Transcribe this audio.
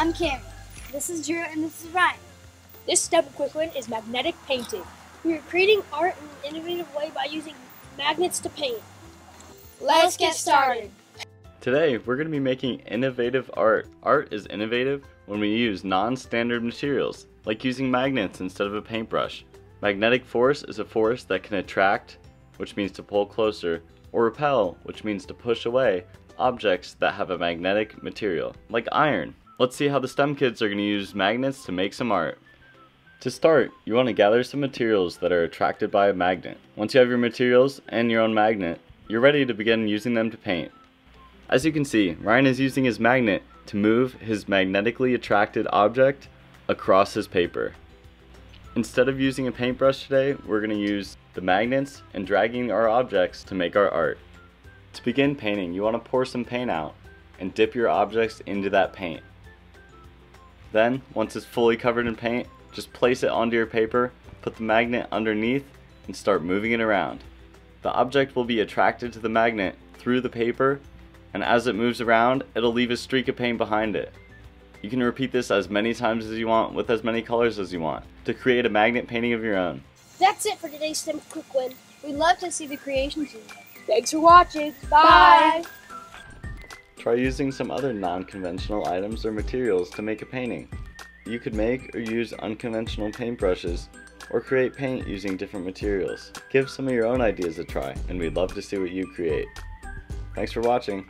I'm Kim. This is Drew, and this is Ryan. This STEM Quick Win is magnetic painting. We are creating art in an innovative way by using magnets to paint. Let's get started. Today, we're going to be making innovative art. Art is innovative when we use non-standard materials, like using magnets instead of a paintbrush. Magnetic force is a force that can attract, which means to pull closer, or repel, which means to push away, objects that have a magnetic material, like iron. Let's see how the STEM kids are going to use magnets to make some art. To start, you want to gather some materials that are attracted by a magnet. Once you have your materials and your own magnet, you're ready to begin using them to paint. As you can see, Ryan is using his magnet to move his magnetically attracted object across his paper. Instead of using a paintbrush today, we're going to use the magnets and dragging our objects to make our art. To begin painting, you want to pour some paint out and dip your objects into that paint. Then, once it's fully covered in paint, just place it onto your paper, put the magnet underneath, and start moving it around. The object will be attracted to the magnet through the paper, and as it moves around, it'll leave a streak of paint behind it. You can repeat this as many times as you want with as many colors as you want to create a magnet painting of your own. That's it for today's STEM Quick Win. We'd love to see the creations you make. Thanks for watching. Bye! Try using some other non-conventional items or materials to make a painting. You could make or use unconventional paintbrushes or create paint using different materials. Give some of your own ideas a try, and we'd love to see what you create. Thanks for watching.